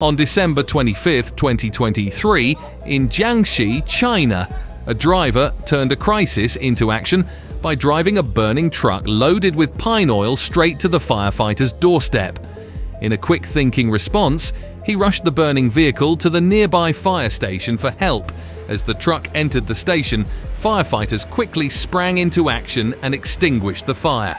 On December 25, 2023, in Jiangxi, China, a driver turned a crisis into action by driving a burning truck loaded with pine oil straight to the firefighter's doorstep. In a quick-thinking response, he rushed the burning vehicle to the nearby fire station for help. As the truck entered the station, firefighters quickly sprang into action and extinguished the fire.